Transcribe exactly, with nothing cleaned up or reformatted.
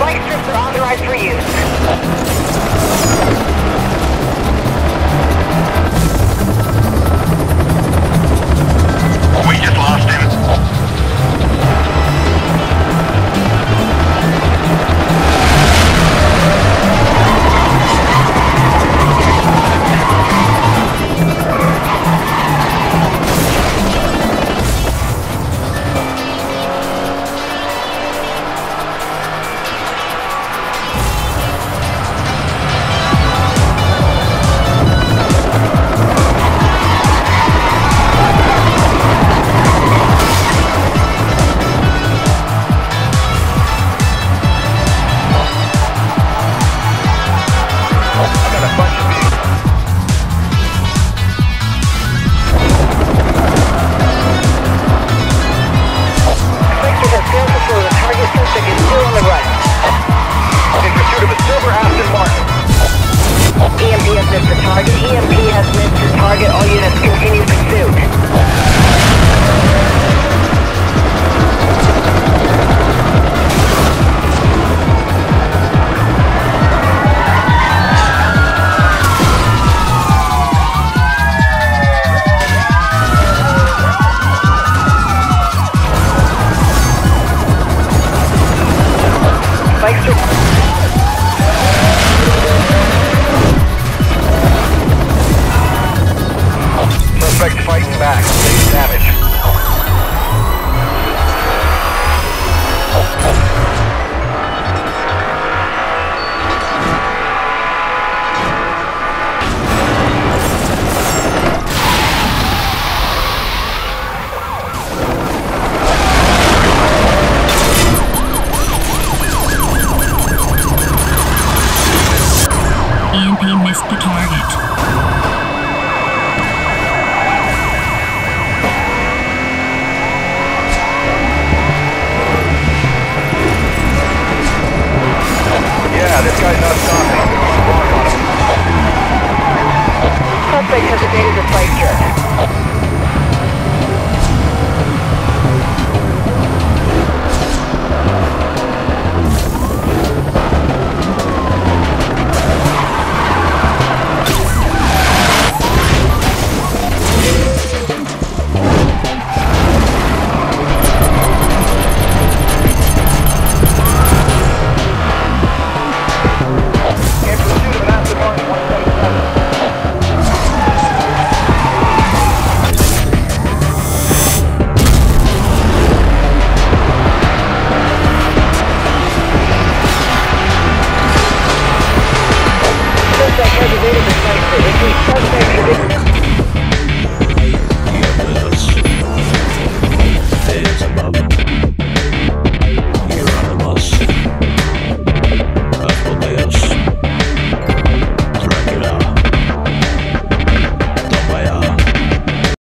Flight strips are authorized for use. Suspect predicted.